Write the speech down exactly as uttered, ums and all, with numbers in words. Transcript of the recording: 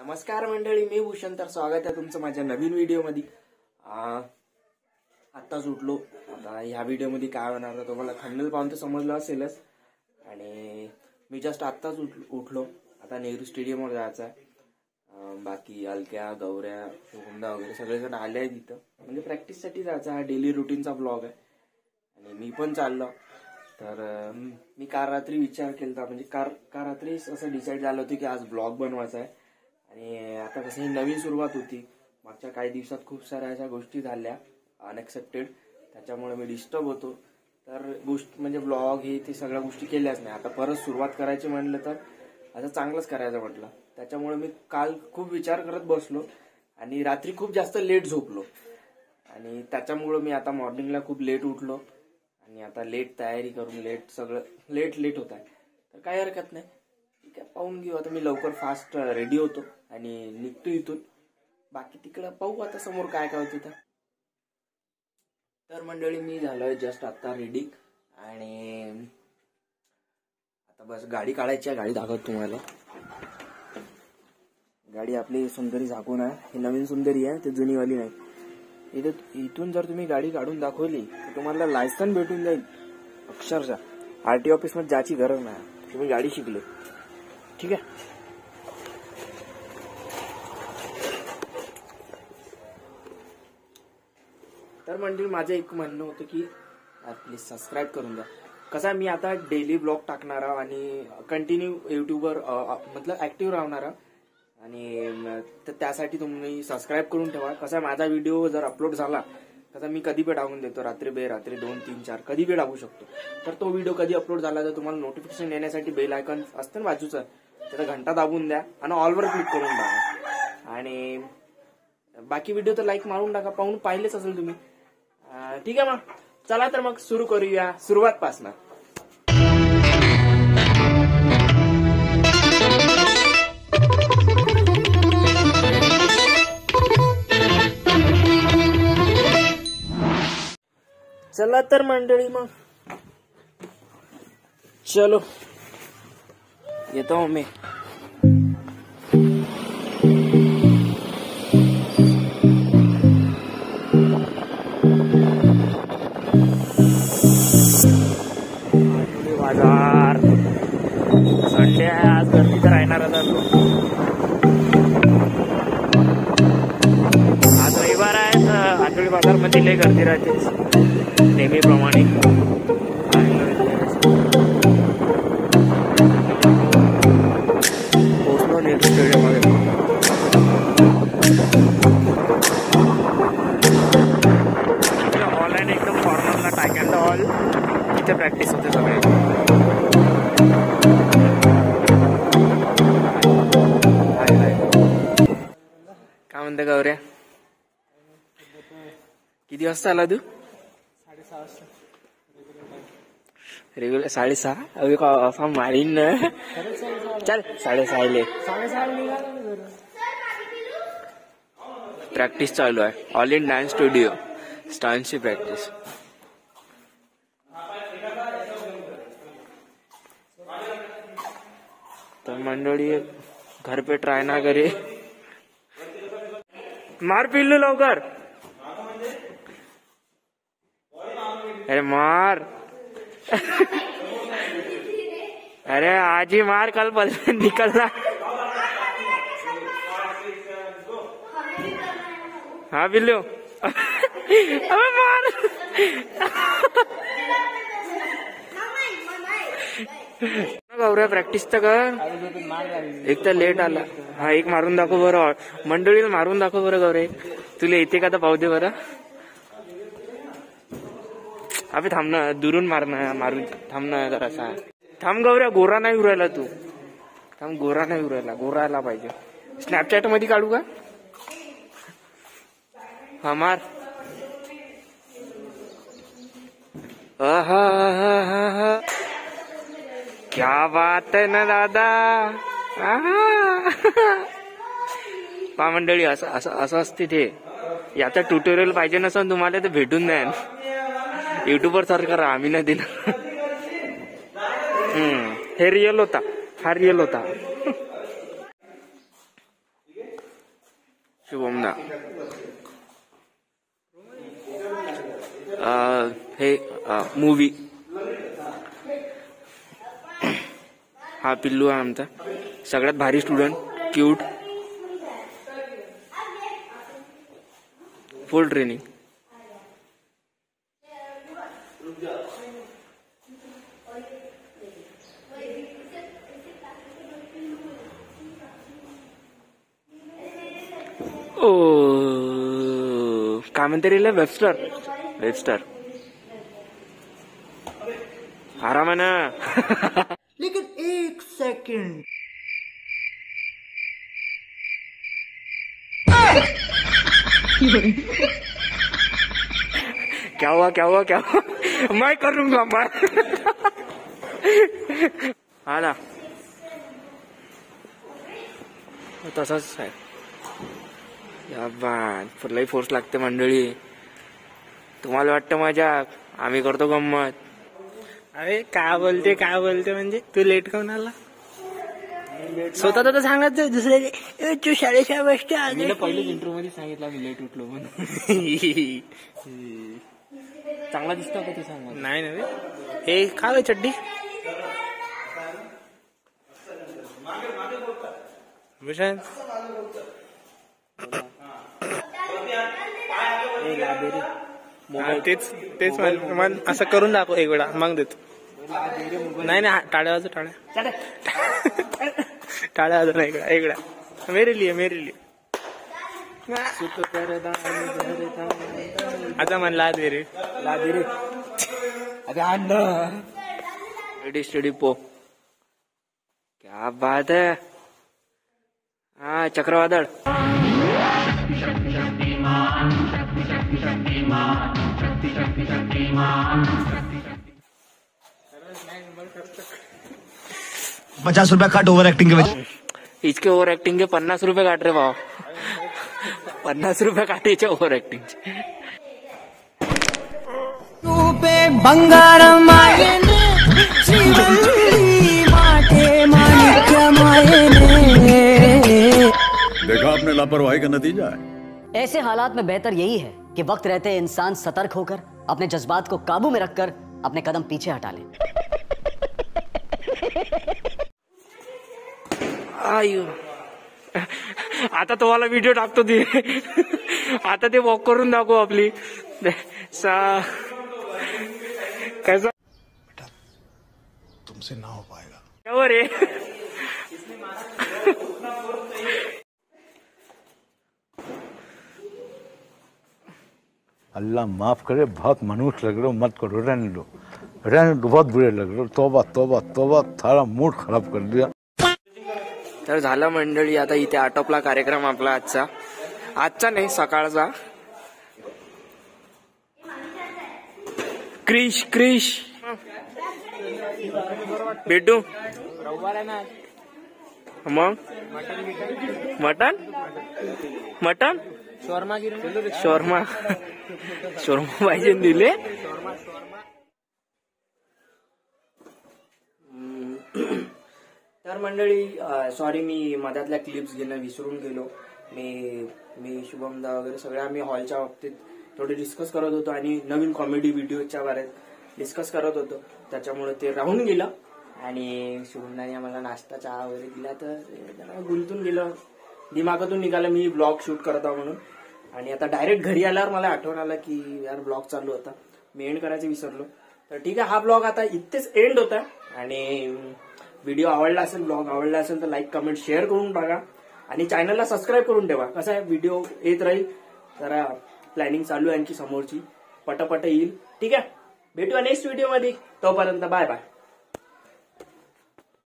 नमस्कार मंडळी, मी भूषण। तर स्वागत आहे तुमचं माझ्या नवीन व्हिडिओ मध्ये। आत्ताच उठलो। आता या व्हिडिओ मध्ये काय होणार आहे तुम्हाला थंबनेल पाहून तर समजलं असेलच। आणि मी जस्ट आत्ताच उठलो। आता नेहरू स्टेडियमवर जायचं आहे। बाकी अलक्या, गौऱ्या, शुभमदा वगैरे सगळेजण आले आहेत इथं, म्हणजे प्रॅक्टिस साठी जायचं आहे। डेली रुटीनचा ब्लॉग आहे आणि मी पण चाललो। तर मी काल रात्री विचार केला, म्हणजे काल काल रात्री असं डिसाइड झालं होतं की आज ब्लॉग बनवायचा आहे। आणि आता कसं ही नवीन सुरुवात होती, मागच्या काही दिवसात खूप साऱ्या अशा गोष्टी झाल्या अनएक्सेप्टेड, त्याच्यामुळे मी डिस्टर्ब होतो। तर गोष्ट म्हणजे ब्लॉग हे ते सगळ्या गोष्टी केल्याच नाही। आता परत सुरुवात करायची म्हटलं तर आता चांगलंच करायचं म्हटलं, त्याच्यामुळे मी काल खूप विचार करत बसलो आणि रात्री खूप जास्त लेट झोपलो आणि त्याच्यामुळे मी आता मॉर्निंगला खूप लेट उठलो आणि आता लेट तयारी करून लेट सगळं लेट लेट होत आहे। तर काही हरकत नाही, ठीक आहे, पाहून घेऊ। आता मी लवकर फास्ट रेडी होतो आणि निघतो इथून। बाकी तिकडं पाहू आता समोर काय काय होतं। तर मंडळी, मी झालोय जस्ट आता रेडी आणि आता बस गाडी काढायची आहे। गाडी दाखवतो तुम्हाला। गाडी आपली सुंदरी झाकून आहे, ही नवीन सुंदरी आहे, ती जुनीवाली नाही। इथे इथून जर तुम्ही गाडी काढून दाखवली तर तुम्हाला लायसन्स भेटून जाईल अक्षरशः। आरटीओ ऑफिस मध्ये जायची गरज नाही, तुम्ही गाडी शिकले, ठीक आहे। तर मंडळी, माझं एक म्हणणं होतं की प्लीज सबस्क्राईब करून द्या। कसं मी आता डेली ब्लॉग टाकणार आणि कंटिन्यू युट्यूबवर मतलब ऍक्टिव्ह राहणार आणि त्यासाठी तुम्ही सबस्क्राईब करून ठेवा। कसं माझा व्हिडिओ जर अपलोड झाला कसं मी कधी पण टाकून देतो, रात्री बे रात्री दोन तीन चार कधी बे टाकू शकतो। तर तो व्हिडिओ कधी अपलोड झाला तर तुम्हाला नोटिफिकेशन येण्यासाठी बेल आयकॉन असतं ना बाजूचं, त्याचा घंटा दाबून द्या आणि ऑलवर क्लिक करून टाका। आणि बाकी व्हिडिओ तर लाईक मारून टाका, पाहून पाहिलेच असेल तुम्ही, ठीक आहे। मग चला तर मग सुरू करूया सुरुवात पासनं। चला तर मंडळी, मग चलो येतो मी। संडे आहे आज, गर्दी तर राहणार आता। आज रविवार आहे तर आठवडी बाजार मध्ये लय गर्दी राहते नेहमीप्रमाणे। पोहोचलो नेहरू स्टेडियममध्ये। हॉल आहे एकदम कॉर्नरला, टायकंड हॉल, तिथे प्रॅक्टिस होते सगळे। काय म्हणता गौऱ्या, किती वाजता आला तू? साडेसहा। रेग्युलर साडेसहा? अरे असा मारीन ना, चल साडेसहाले प्रॅक्टिस चालू आहे। ऑल इन डान्स स्टुडिओ, डान्सची प्रॅक्टिस। तो मंडळी घर पे ट्राय ना करे, मार पिल्लू लवकर, अरे मार अरे आज ही मार, कल पल निकलना। हाँ पिल्लू अबे मार गौरव प्रॅक्टिस तर कर। एक तर लेट आला हा, एक मारून दाखव बरं मंडळीला, मारून दाखव बरं गौरव, तुला येते का तर पाहू दे बरं। अबे थांब ना, दुरून मारना, मारून थांब ना जरासा, थांब गौरव, गोरा नाही उरायला तू, थांब, गोरा नाही उरायला, गोरा आला पाहिजे। स्नॅपचॅट मध्ये काढू का? हा मार, हा क्या बात है ना दादा। पहा मंडळी, असं असं असं असते ते। याचा ट्युटोरियल पाहिजे नसेल तुम्हाला तर भेटून नाही, युट्यूबवर सर्च करा, आम्ही नाही दिलं। हे रिअल होता, हा रिअल होता। शुभम दा हे मूवी हा पिल्लू हा आमचा सगळ्यात भारी स्टुडंट, क्यूट, फुल ट्रेनिंग। ओ काय म्हणते रे वेबस्टर वेबस्टर आराम है ना लेकिन एक सेकंड क्या हुआ क्या हुआ क्या हुआ? मैं करूंगा मैं हा ना तसंच आहे फुल फोर्स लागते मंडळी। तुम्हाला वाटतं मजाक, आम्ही करतो गंमत। अरे काय बोलते काय बोलते म्हणजे तू लेट कोण आला स्वतः तर सांगत जा दुसऱ्या तू साडेसहा वाजता आले। मी पहिलेच इंट्रो मध्ये सांगितलं मी लेट उठलो म्हणून। चांगला दिसतो का ते सांग? नाही ना रे हे खावे चड्डी मिशन तेच तेच मन असं करून दाखव एक वेळा मग देतो। नाही नाही टाळ्या वाजव टाळ्या टाळ्या वाजव ना इकडा इकडा मेरे लिए मेरे लिए आता मन ला दे रे ला दे रे अरे आण रेडी स्टडी पो क्या बात है। हा चक्रवादळ पचास रुपया काट ओवर एक्टिंग के वजह इसके ओवर एक्टिंग के पन्नास रुपये काट रहे भाव पन्नास रुपये काटे ओवर एक्टिंग देखा आपने लापरवाही का नतीजा है। ऐसे हालात में बेहतर यही है कि वक्त रहते इंसान सतर्क होकर अपने जज्बात को काबू में रखकर अपने कदम पीछे हटा ले। आयो आता तो वाला व्हिडिओ टाकतो ती आता ते वॉक करून दाखव आपली सा कैसा बेटा तुमसे ना हो पाएगा क्या रे अल्लाह माफ करे बहुत मनुष्य लग रहे हो मत करो रहने दो रहने दो बहुत बुरे लग रहे हो। तोबा तोबा तोबा थारा मूड खराब कर दिया। तर झालं मंडळी आता इथे आटोपला कार्यक्रम आपला आजचा आजचा नाही सकाळचा। क्रिश क्रिश बेटू मग mutton mutton shawarma shawarma shawarma पाहिजे दिले तर मंडळी सॉरी मी मधातल्या क्लिप्स घेणं विसरून गेलो। मी मी शुभमदा वगैरे सगळ्या आम्ही हॉलच्या बाबतीत थोडे डिस्कस करत होतो आणि नवीन कॉमेडी व्हिडिओच्या बाबतीत डिस्कस करत होतो त्याच्यामुळे ते राहून गेलं आणि शुभमदाने आम्हाला नाश्ता चहा वगैरे दिला तर गुंतून गेलं दिमागातून निघाला मी ब्लॉग शूट करता म्हणून। आणि आता डायरेक्ट घरी आल्यावर मला आठवण आला की यार ब्लॉग चालू होता मी एंड करायचं विसरलो। तर ठीक आहे हा ब्लॉग आता इतकेच एंड होता आणि व्हिडिओ आवडला असेल ब्लॉग आवडला असेल तर लाईक कमेंट शेअर करून बघा आणि चॅनलला सबस्क्राईब करून ठेवा। कसं आहे व्हिडिओ येत राहील जरा प्लॅनिंग चालू आहे आणखी समोरची पटापट येईल। ठीक आहे भेटू नेक्स्ट व्हिडिओमध्ये तोपर्यंत बाय बाय।